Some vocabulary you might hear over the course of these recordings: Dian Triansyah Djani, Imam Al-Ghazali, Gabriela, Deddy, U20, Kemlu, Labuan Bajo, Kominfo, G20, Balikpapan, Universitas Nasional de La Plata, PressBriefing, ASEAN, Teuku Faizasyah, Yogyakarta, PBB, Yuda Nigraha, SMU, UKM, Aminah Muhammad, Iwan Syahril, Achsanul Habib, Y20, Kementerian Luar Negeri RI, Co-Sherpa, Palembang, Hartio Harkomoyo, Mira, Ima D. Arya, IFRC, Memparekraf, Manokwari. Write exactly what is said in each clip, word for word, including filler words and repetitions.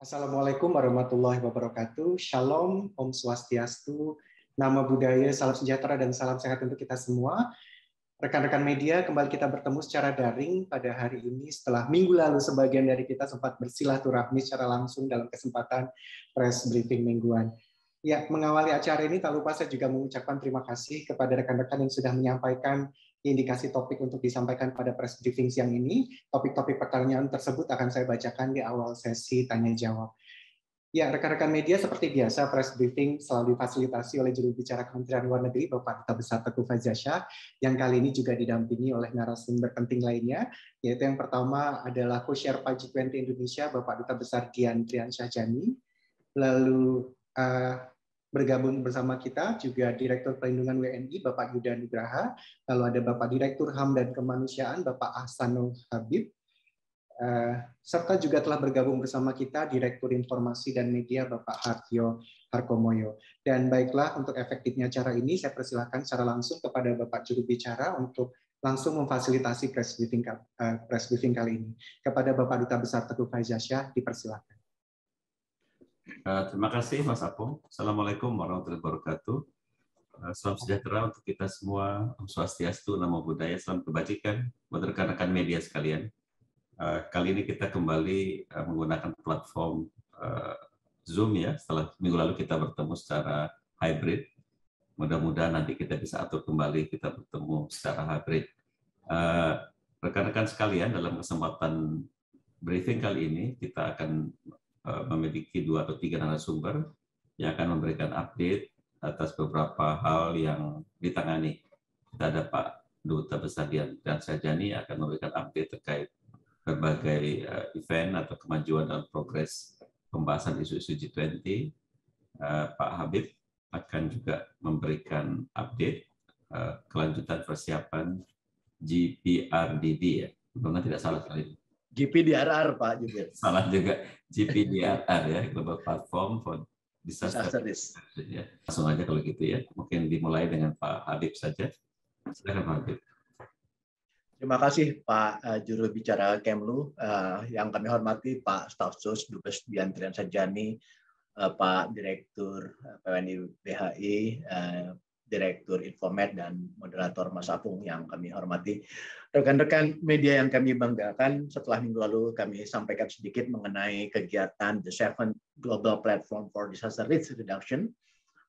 Assalamualaikum warahmatullahi wabarakatuh. Shalom, Om Swastiastu, Nama Budaya, Salam Sejahtera, dan Salam Sehat untuk kita semua. Rekan-rekan media, kembali kita bertemu secara daring pada hari ini setelah minggu lalu sebagian dari kita sempat bersilaturahmi secara langsung dalam kesempatan press briefing mingguan. Ya, mengawali acara ini tak lupa saya juga mengucapkan terima kasih kepada rekan-rekan yang sudah menyampaikan indikasi topik untuk disampaikan pada press briefing siang ini. Topik-topik pertanyaan tersebut akan saya bacakan di awal sesi tanya-jawab. Ya, rekan-rekan media, seperti biasa, press briefing selalu difasilitasi oleh juru bicara Kementerian Luar Negeri, Bapak Duta Besar Teuku Faizasyah, yang kali ini juga didampingi oleh narasumber penting lainnya, yaitu yang pertama adalah Co-Sherpa G dua puluh Indonesia, Bapak Duta Besar Dian Triansyah Djani. Lalu, bergabung bersama kita juga Direktur Perlindungan W N I Bapak Yuda Nigraha, lalu ada Bapak Direktur H A M dan Kemanusiaan Bapak Achsanul Habib, serta juga telah bergabung bersama kita Direktur Informasi dan Media Bapak Hartio Harkomoyo. Dan baiklah, untuk efektifnya acara ini saya persilahkan secara langsung kepada Bapak Juru Bicara untuk langsung memfasilitasi press briefing, press briefing kali ini. Kepada Bapak Duta Besar Teuku Faizasyah, dipersilakan. Terima kasih Mas Apung. Assalamualaikum warahmatullahi wabarakatuh. Salam sejahtera untuk kita semua. Om Swastiastu, Namo Buddhaya, salam kebajikan buat rekan-rekan media sekalian. Kali ini kita kembali menggunakan platform Zoom ya. Setelah minggu lalu kita bertemu secara hybrid. Mudah-mudahan nanti kita bisa atur kembali kita bertemu secara hybrid. Rekan-rekan sekalian, dalam kesempatan briefing kali ini kita akan memiliki dua atau tiga narasumber yang akan memberikan update atas beberapa hal yang ditangani. Kita ada Pak Duta Besar Dian Triansyah Djani akan memberikan update terkait berbagai event atau kemajuan dan progres pembahasan isu-isu G dua puluh. Pak Habib akan juga memberikan update kelanjutan persiapan G P R D D ya, benar tidak salah kali ini. G P D R R Pak juga. Salah juga, G P D R R ya, Global Platform for Disaster Risk Reduction. Langsung aja kalau gitu ya, mungkin dimulai dengan Pak Habib saja. Silakan Pak Habib. Terima kasih Pak Juru Bicara Kemlu, yang kami hormati Pak Staf Sus, Dubes Dian Triansyah Djani, Pak Direktur P W N I B H I, Direktur Infomed, dan moderator Mas Apung yang kami hormati. Rekan-rekan media yang kami banggakan, setelah minggu lalu kami sampaikan sedikit mengenai kegiatan The Seven Global Platform for Disaster Risk Reduction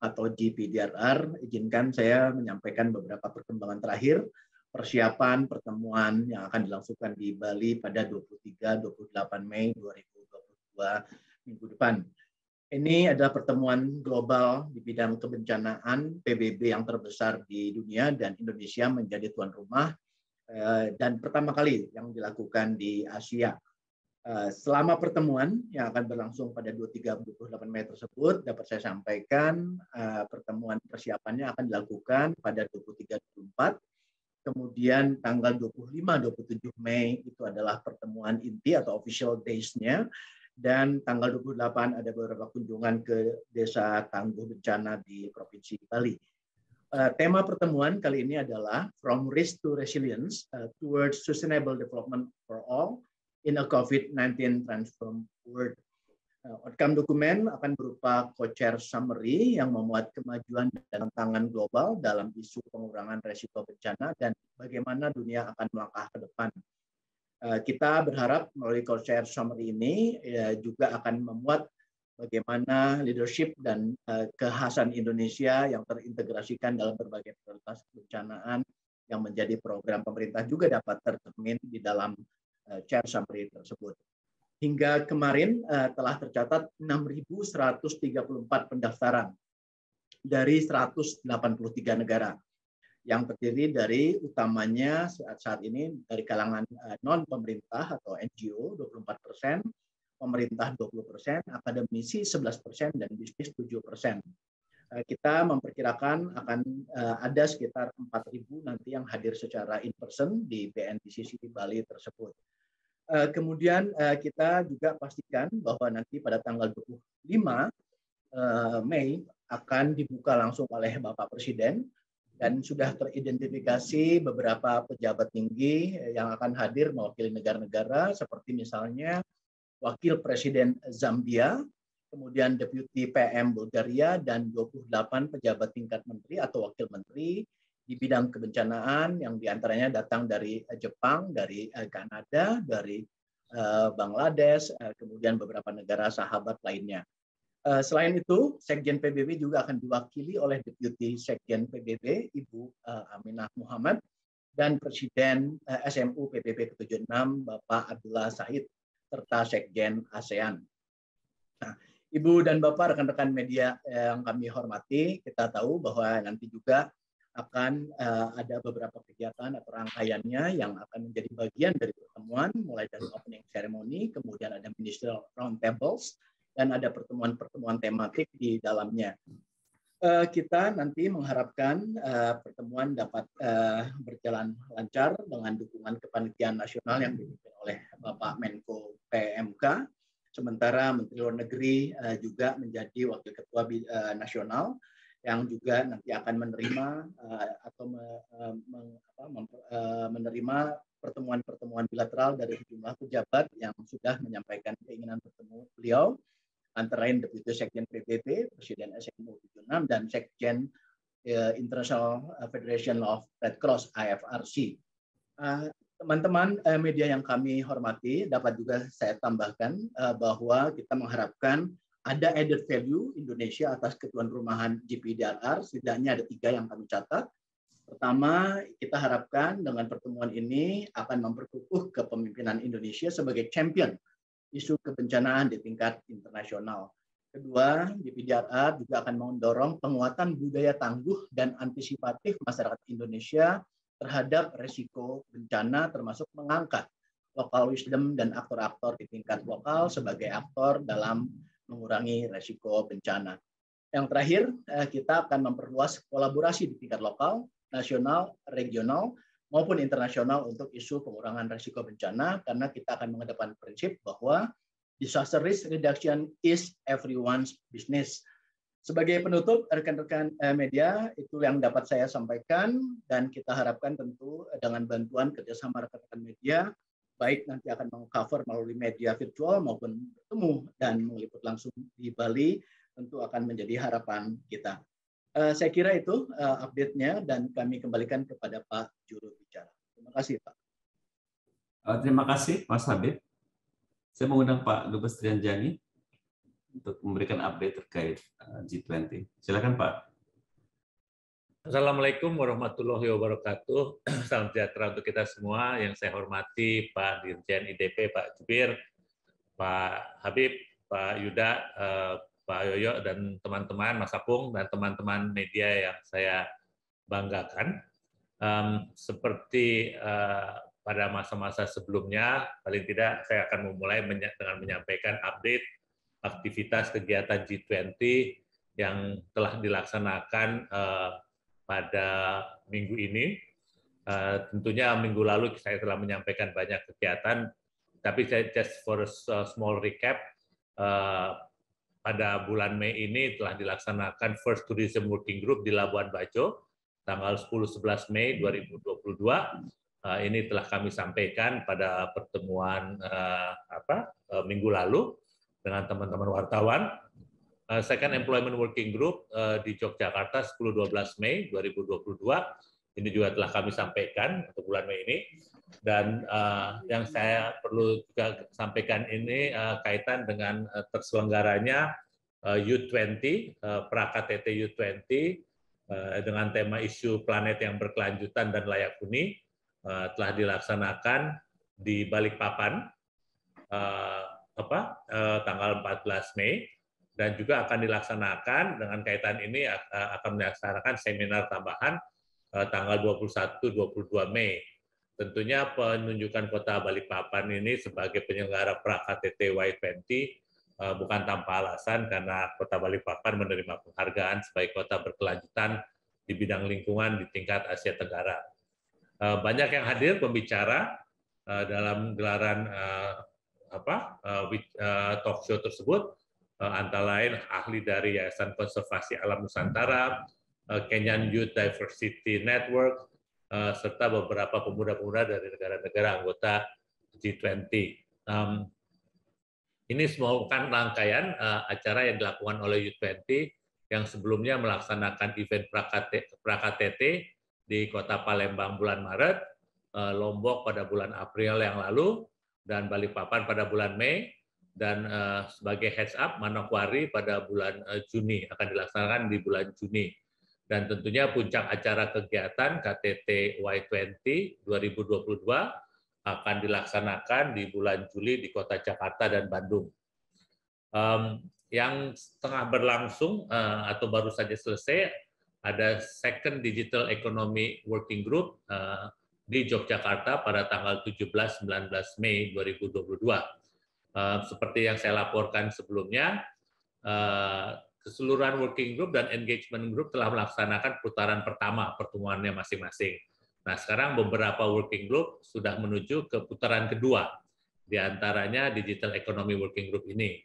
atau G P D R R. Izinkan saya menyampaikan beberapa perkembangan terakhir, persiapan pertemuan yang akan dilangsungkan di Bali pada dua puluh tiga sampai dua puluh delapan Mei dua ribu dua puluh dua minggu depan. Ini adalah pertemuan global di bidang kebencanaan P B B yang terbesar di dunia, dan Indonesia menjadi tuan rumah dan pertama kali yang dilakukan di Asia. Selama pertemuan yang akan berlangsung pada dua puluh tiga sampai dua puluh delapan Mei tersebut, dapat saya sampaikan pertemuan persiapannya akan dilakukan pada dua puluh tiga sampai dua puluh empat. Kemudian tanggal dua puluh lima sampai dua puluh tujuh Mei itu adalah pertemuan inti atau official days-nya. Dan tanggal dua puluh delapan ada beberapa kunjungan ke desa tangguh bencana di Provinsi Bali. Tema pertemuan kali ini adalah From Risk to Resilience Towards Sustainable Development for All in a COVID nineteen Transformed World. Outcome dokumen akan berupa co-chair summary yang memuat kemajuan dan tantangan global dalam isu pengurangan resiko bencana dan bagaimana dunia akan melangkah ke depan. Kita berharap melalui co-chair summary ini juga akan memuat bagaimana leadership dan kekhasan Indonesia yang terintegrasikan dalam berbagai prioritas kebencanaan yang menjadi program pemerintah juga dapat tercermin di dalam chair summary tersebut. Hingga kemarin telah tercatat enam ribu seratus tiga puluh empat pendaftaran dari seratus delapan puluh tiga negara, yang terdiri dari utamanya saat, saat ini dari kalangan non-pemerintah atau N G O dua puluh empat persen, pemerintah dua puluh persen, akademisi sebelas persen, dan bisnis tujuh persen. Kita memperkirakan akan ada sekitar empat ribu nanti yang hadir secara in-person di B N P C C di Bali tersebut. Kemudian kita juga pastikan bahwa nanti pada tanggal dua puluh lima Mei akan dibuka langsung oleh Bapak Presiden, dan sudah teridentifikasi beberapa pejabat tinggi yang akan hadir mewakili negara-negara, seperti misalnya Wakil Presiden Zambia, kemudian Deputi P M Bulgaria, dan dua puluh delapan pejabat tingkat menteri atau wakil menteri di bidang kebencanaan yang diantaranya datang dari Jepang, dari Kanada, dari Bangladesh, kemudian beberapa negara sahabat lainnya. Selain itu, Sekjen P B B juga akan diwakili oleh Deputi Sekjen P B B, Ibu Aminah Muhammad, dan Presiden S M U P B B ke tujuh puluh enam, Bapak Abdullah Said, serta Sekjen ASEAN. Nah, Ibu dan Bapak, rekan-rekan media yang kami hormati, kita tahu bahwa nanti juga akan ada beberapa kegiatan atau rangkaiannya yang akan menjadi bagian dari pertemuan, mulai dari opening ceremony, kemudian ada ministerial roundtables, dan ada pertemuan-pertemuan tematik di dalamnya. Kita nanti mengharapkan pertemuan dapat berjalan lancar dengan dukungan kepanitiaan nasional yang dipimpin oleh Bapak Menko P M K. Sementara Menteri Luar Negeri juga menjadi Wakil Ketua Nasional yang juga nanti akan menerima atau menerima pertemuan-pertemuan bilateral dari sejumlah pejabat yang sudah menyampaikan keinginan bertemu beliau, antara lain Deputi Sekjen P B B, Presiden S M U tujuh puluh enam, dan Sekjen International Federation of Red Cross I F R C. Teman-teman media yang kami hormati, dapat juga saya tambahkan bahwa kita mengharapkan ada added value Indonesia atas ketuan rumahan G P D R R, setidaknya ada tiga yang kami catat. Pertama, kita harapkan dengan pertemuan ini akan memperkukuh kepemimpinan Indonesia sebagai champion isu kebencanaan di tingkat internasional. Kedua, G P D R R juga akan mendorong penguatan budaya tangguh dan antisipatif masyarakat Indonesia terhadap risiko bencana, termasuk mengangkat local wisdom dan aktor-aktor di tingkat lokal sebagai aktor dalam mengurangi risiko bencana. Yang terakhir, kita akan memperluas kolaborasi di tingkat lokal, nasional, regional, maupun internasional untuk isu pengurangan risiko bencana, karena kita akan mengedepankan prinsip bahwa disaster risk reduction is everyone's business. Sebagai penutup, rekan-rekan media, itu yang dapat saya sampaikan, dan kita harapkan tentu dengan bantuan kerjasama rekan-rekan media, baik nanti akan meng-cover melalui media virtual maupun bertemu dan meliput langsung di Bali, tentu akan menjadi harapan kita. Uh, saya kira itu uh, update-nya, dan kami kembalikan kepada Pak Juru Bicara. Terima kasih, Pak. Uh, terima kasih, Mas Habib. Saya mengundang Pak Dubes Dian Djani untuk memberikan update terkait uh, G dua puluh. Silakan, Pak. Assalamualaikum warahmatullahi wabarakatuh. Salam sejahtera untuk kita semua. Yang saya hormati Pak Dirjen I D P, Pak Jubir, Pak Habib, Pak Yuda, uh, Pak Yoyo, dan teman-teman, Mas Apung, dan teman-teman media yang saya banggakan. Um, seperti uh, pada masa-masa sebelumnya, paling tidak saya akan memulai menya dengan menyampaikan update aktivitas kegiatan G dua puluh yang telah dilaksanakan uh, pada minggu ini. Uh, tentunya minggu lalu saya telah menyampaikan banyak kegiatan, tapi saya just for a small recap, uh, pada bulan Mei ini telah dilaksanakan First Tourism Working Group di Labuan Bajo, tanggal sepuluh sebelas Mei dua ribu dua puluh dua. Uh, ini telah kami sampaikan pada pertemuan uh, apa, uh, minggu lalu dengan teman-teman wartawan. Uh, Second Employment Working Group uh, di Yogyakarta sepuluh dua belas Mei dua ribu dua puluh dua. Ini juga telah kami sampaikan untuk bulan Mei ini. Dan uh, yang saya perlu juga sampaikan ini uh, kaitan dengan uh, terselenggaranya uh, U dua puluh, uh, pra-K T T U dua puluh, uh, dengan tema isu planet yang berkelanjutan dan layak huni, uh, telah dilaksanakan di Balikpapan uh, apa, uh, tanggal empat belas Mei, dan juga akan dilaksanakan dengan kaitan ini uh, akan dilaksanakan seminar tambahan uh, tanggal dua puluh satu dua puluh dua Mei. Tentunya penunjukan kota Balikpapan ini sebagai penyelenggara pra-K T T Y dua puluh bukan tanpa alasan, karena kota Balikpapan menerima penghargaan sebagai kota berkelanjutan di bidang lingkungan di tingkat Asia Tenggara. Banyak yang hadir pembicara dalam gelaran apa talk show tersebut, antara lain ahli dari Yayasan Konservasi Alam Nusantara, Kenyan Youth Diversity Network, serta beberapa pemuda-pemuda dari negara-negara anggota G dua puluh. Um, Ini merupakan rangkaian uh, acara yang dilakukan oleh U dua puluh yang sebelumnya melaksanakan event pra-K T T di Kota Palembang bulan Maret, uh, Lombok pada bulan April yang lalu, dan Balikpapan pada bulan Mei, dan uh, sebagai heads up, Manokwari pada bulan uh, Juni, akan dilaksanakan di bulan Juni. Dan tentunya puncak acara kegiatan K T T Y dua puluh dua ribu dua puluh dua akan dilaksanakan di bulan Juli di Kota Jakarta dan Bandung. Um, yang setengah berlangsung uh, atau baru saja selesai, ada Second Digital Economy Working Group uh, di Yogyakarta pada tanggal tujuh belas sampai sembilan belas Mei dua ribu dua puluh dua. Uh, seperti yang saya laporkan sebelumnya, uh, keseluruhan working group dan engagement group telah melaksanakan putaran pertama pertemuannya masing-masing. Nah, sekarang beberapa working group sudah menuju ke putaran kedua, di antaranya Digital Economy Working Group ini.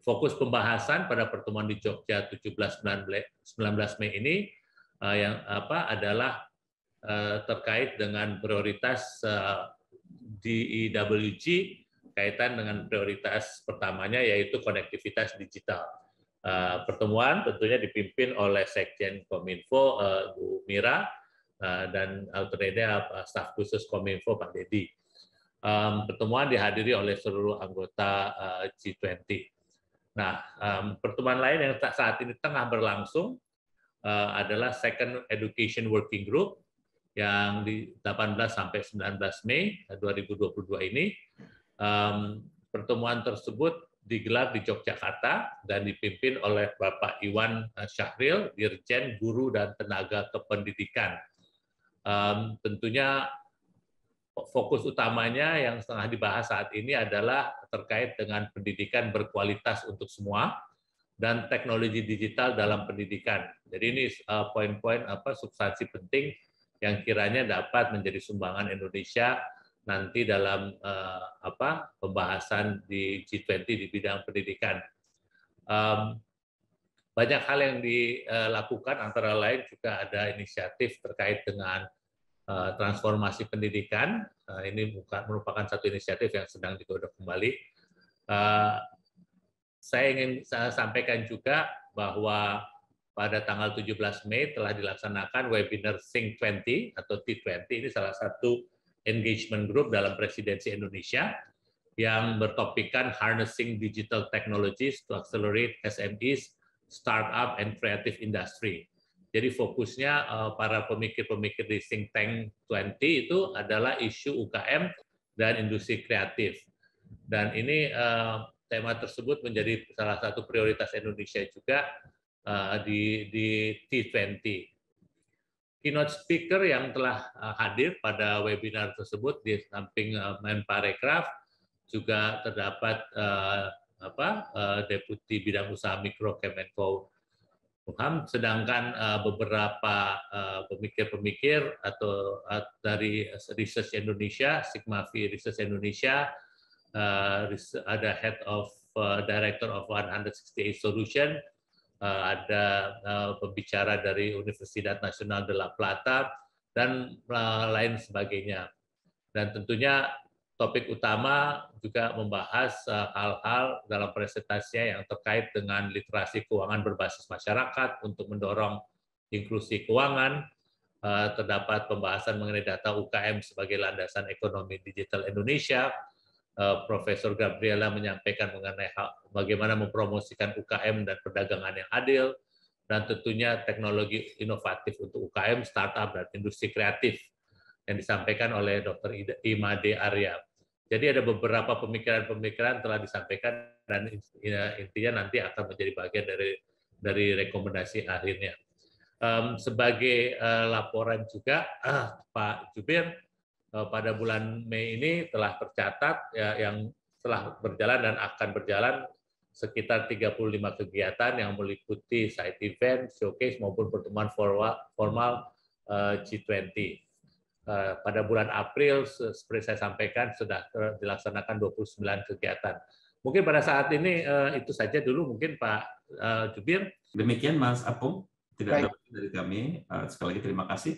Fokus pembahasan pada pertemuan di Jogja tujuh belas sampai sembilan belas Mei ini uh, yang apa adalah uh, terkait dengan prioritas uh, D E W G kaitan dengan prioritas pertamanya yaitu konektivitas digital. Uh, pertemuan tentunya dipimpin oleh Sekjen Kominfo uh, Bu Mira uh, dan alternatifnya uh, staf khusus Kominfo Pak Deddy. Um, pertemuan dihadiri oleh seluruh anggota uh, G dua puluh. Nah, um, pertemuan lain yang saat ini tengah berlangsung uh, adalah Second Education Working Group yang di delapan belas sampai sembilan belas Mei dua ribu dua puluh dua ini. Um, pertemuan tersebut digelar di Yogyakarta dan dipimpin oleh Bapak Iwan Syahril, Dirjen Guru dan Tenaga Kependidikan. Um, tentunya fokus utamanya yang setengah dibahas saat ini adalah terkait dengan pendidikan berkualitas untuk semua dan teknologi digital dalam pendidikan. Jadi ini poin-poin uh, apa substansi penting yang kiranya dapat menjadi sumbangan Indonesia nanti dalam eh, apa pembahasan di G dua puluh di bidang pendidikan. Um, banyak hal yang dilakukan, antara lain juga ada inisiatif terkait dengan eh, transformasi pendidikan. Uh, ini bukan, merupakan satu inisiatif yang sedang digodok kembali. Uh, saya ingin saya sampaikan juga bahwa pada tanggal tujuh belas Mei telah dilaksanakan webinar Think dua puluh atau T dua puluh. Ini salah satu engagement group dalam presidensi Indonesia yang bertopikkan Harnessing Digital Technologies to Accelerate S M Es, Startup, and Creative Industry. Jadi fokusnya para pemikir-pemikir di Think Tank dua puluh itu adalah isu U K M dan industri kreatif. Dan ini tema tersebut menjadi salah satu prioritas Indonesia juga di, di T dua puluh. Keynote speaker yang telah hadir pada webinar tersebut di samping Memparekraf juga terdapat eh, apa eh, Deputi Bidang Usaha Mikro Kemenko Hukum, sedangkan eh, beberapa pemikir-pemikir eh, atau eh, dari Research Indonesia, Sigma Phi Research Indonesia, eh, ada Head of eh, Director of one sixty-eight Solution. Uh, ada uh, pembicara dari Universitas Nasional de La Plata, dan uh, lain sebagainya. Dan tentunya topik utama juga membahas hal-hal uh, dalam presentasinya yang terkait dengan literasi keuangan berbasis masyarakat untuk mendorong inklusi keuangan. Uh, terdapat pembahasan mengenai data U K M sebagai landasan ekonomi digital Indonesia. Uh, Profesor Gabriela menyampaikan mengenai hal, bagaimana mempromosikan U K M dan perdagangan yang adil, dan tentunya teknologi inovatif untuk U K M, startup, dan industri kreatif yang disampaikan oleh Doktor Ima D. Arya. Jadi ada beberapa pemikiran-pemikiran telah disampaikan dan intinya nanti akan menjadi bagian dari dari rekomendasi akhirnya. Um, sebagai uh, laporan juga uh, Pak Jubir, pada bulan Mei ini telah tercatat ya, yang telah berjalan dan akan berjalan sekitar tiga puluh lima kegiatan yang meliputi side event, showcase, maupun pertemuan formal uh, G dua puluh. Uh, pada bulan April, seperti saya sampaikan, sudah dilaksanakan dua puluh sembilan kegiatan. Mungkin pada saat ini uh, itu saja dulu mungkin Pak uh, Jubir. Demikian Mas Apung, tidak ada dari kami. Uh, sekali lagi terima kasih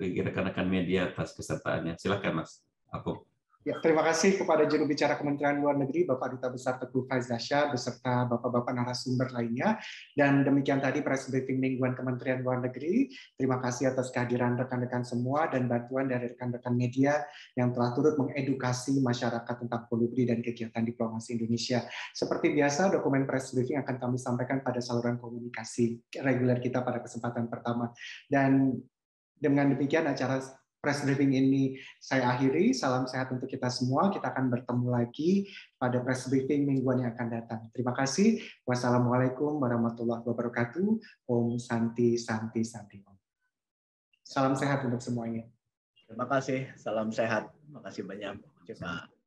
bagi rekan-rekan media atas kesertaannya. Silakan Mas Apung. Ya, terima kasih kepada juru bicara Kementerian Luar Negeri, Bapak Duta Besar Teuku Faizasyah, beserta Bapak-Bapak narasumber lainnya. Dan demikian tadi press briefing mingguan Kementerian Luar Negeri. Terima kasih atas kehadiran rekan-rekan semua dan bantuan dari rekan-rekan media yang telah turut mengedukasi masyarakat tentang kolibri dan kegiatan diplomasi Indonesia. Seperti biasa, dokumen press briefing akan kami sampaikan pada saluran komunikasi reguler kita pada kesempatan pertama. Dan dengan demikian acara press briefing ini saya akhiri. Salam sehat untuk kita semua. Kita akan bertemu lagi pada press briefing mingguan yang akan datang. Terima kasih. Wassalamualaikum warahmatullahi wabarakatuh. Om Santi, Santi, Santi. Salam sehat untuk semuanya. Terima kasih. Salam sehat. Terima kasih banyak. Coba.